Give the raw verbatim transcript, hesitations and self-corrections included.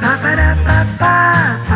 pa, para, pa, pa.